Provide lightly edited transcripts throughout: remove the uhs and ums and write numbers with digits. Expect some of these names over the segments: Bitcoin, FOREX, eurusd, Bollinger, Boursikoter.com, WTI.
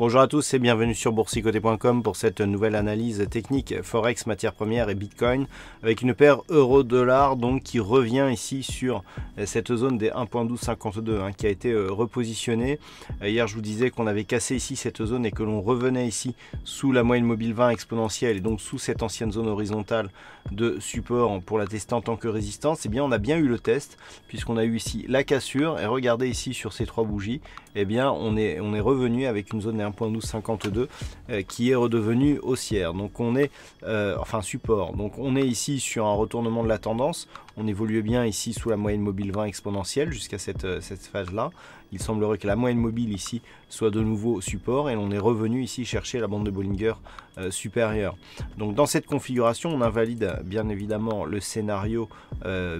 Bonjour à tous et bienvenue sur Boursikoter.com pour cette nouvelle analyse technique Forex, matières premières et Bitcoin avec une paire euro-dollar donc qui revient ici sur cette zone des 1.1252 hein, qui a été repositionnée. Hier je vous disais qu'on avait cassé ici cette zone et que l'on revenait ici sous la moyenne mobile 20 exponentielle et donc sous cette ancienne zone horizontale de support pour la tester en tant que résistance. Et bien on a bien eu le test puisqu'on a eu ici la cassure et regardez ici sur ces trois bougies, et bien on est revenu avec une zone 1.1252 qui est redevenu haussière, donc on est enfin support, donc on est ici sur un retournement de la tendance. On évoluait bien ici sous la moyenne mobile 20 exponentielle jusqu'à cette phase là. Il semblerait que la moyenne mobile ici soit de nouveau support et on est revenu ici chercher la bande de Bollinger supérieure. Donc dans cette configuration on invalide bien évidemment le scénario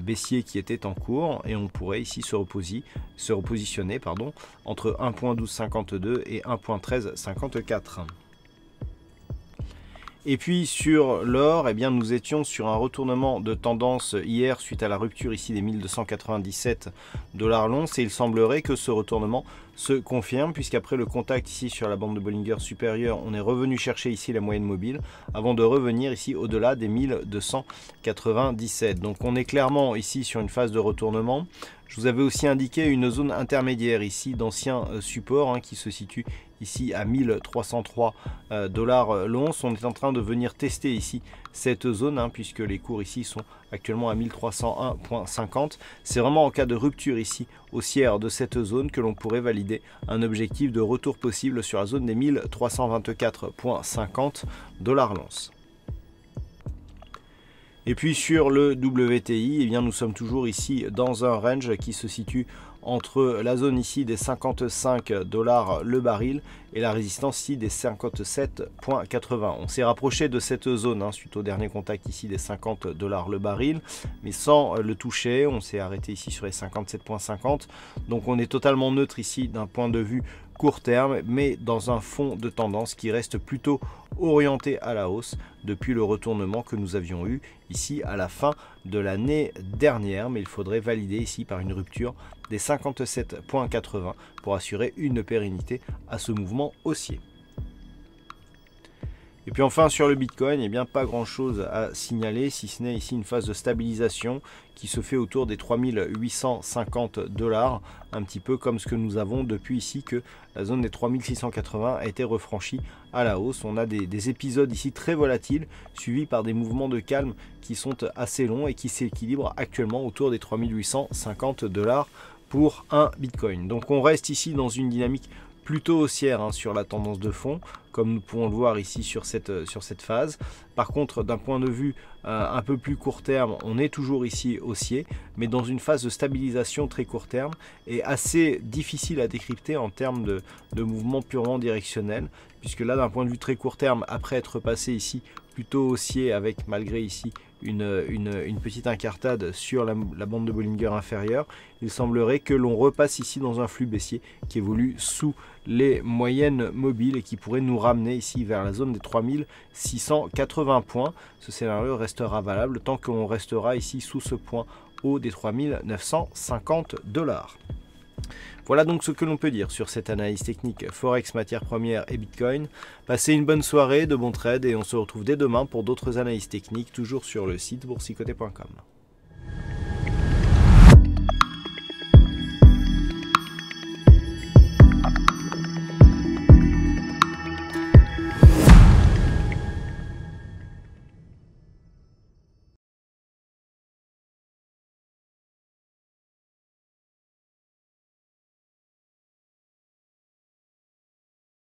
baissier qui était en cours et on pourrait ici se repositionner pardon, entre 1.1252 et 1.1354. Et puis sur l'or, eh bien nous étions sur un retournement de tendance hier suite à la rupture ici des 1297 $ l'once et il semblerait que ce retournement se confirme puisqu'après le contact ici sur la bande de Bollinger supérieure, on est revenu chercher ici la moyenne mobile avant de revenir ici au-delà des 1297. Donc on est clairement ici sur une phase de retournement. Je vous avais aussi indiqué une zone intermédiaire ici d'anciens supports hein, qui se situe ici à 1303 $ l'once. On est en train de venir tester ici cette zone hein, puisque les cours ici sont actuellement à 1301,50. C'est vraiment en cas de rupture ici haussière de cette zone que l'on pourrait valider un objectif de retour possible sur la zone des 1324,50 $ l'once. Et puis sur le WTI, eh bien nous sommes toujours ici dans un range qui se situe entre la zone ici des 55 $ le baril et la résistance ici des 57,80. On s'est rapproché de cette zone hein, suite au dernier contact ici des 50 $ le baril, mais sans le toucher. On s'est arrêté ici sur les 57,50. Donc on est totalement neutre ici d'un point de vue court terme, mais dans un fond de tendance qui reste plutôt orienté à la hausse depuis le retournement que nous avions eu ici à la fin de l'année dernière, mais il faudrait valider ici par une rupture des 57,80 pour assurer une pérennité à ce mouvement haussier. Et puis enfin sur le Bitcoin, eh bien pas grand chose à signaler si ce n'est ici une phase de stabilisation qui se fait autour des 3850 $, un petit peu comme ce que nous avons depuis ici que la zone des 3680 a été refranchie à la hausse. On a des épisodes ici très volatiles suivis par des mouvements de calme qui sont assez longs et qui s'équilibrent actuellement autour des 3850 $ pour un Bitcoin. Donc on reste ici dans une dynamique plutôt haussière hein, sur la tendance de fond, comme nous pouvons le voir ici sur cette phase. Par contre, d'un point de vue un peu plus court terme, on est toujours ici haussier, mais dans une phase de stabilisation très court terme et assez difficile à décrypter en termes de mouvement purement directionnel, puisque là, d'un point de vue très court terme, après être passé ici plutôt haussier avec malgré ici une petite incartade sur la bande de Bollinger inférieure, il semblerait que l'on repasse ici dans un flux baissier qui évolue sous les moyennes mobiles et qui pourrait nous ramener ici vers la zone des 3680 points. Ce scénario restera valable tant que l'on restera ici sous ce point haut des 3950 $. Voilà donc ce que l'on peut dire sur cette analyse technique Forex, matières premières et Bitcoin. Passez une bonne soirée, de bons trades et on se retrouve dès demain pour d'autres analyses techniques toujours sur le site Boursikoter.com.